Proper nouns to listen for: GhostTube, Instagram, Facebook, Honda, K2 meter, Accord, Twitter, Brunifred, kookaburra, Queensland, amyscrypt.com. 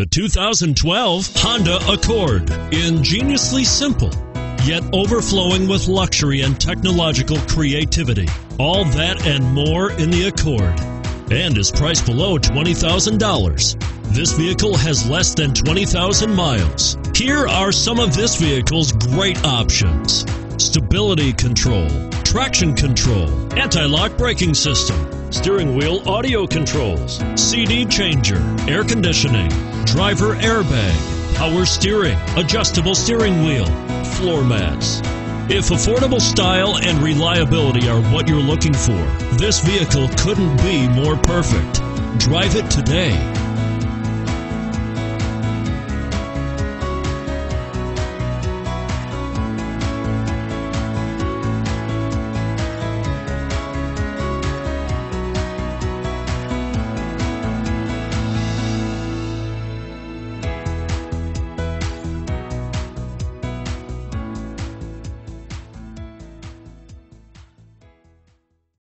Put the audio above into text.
The 2012 Honda Accord. Ingeniously simple, yet overflowing with luxury and technological creativity. All that and more in the Accord, and is priced below $20,000. This vehicle has less than 20,000 miles. Here are some of this vehicle's great options: stability control, traction control, anti-lock braking system, steering wheel audio controls, CD changer, air conditioning, driver airbag, power steering, adjustable steering wheel, floor mats. If affordable style and reliability are what you're looking for, this vehicle couldn't be more perfect. Drive it today.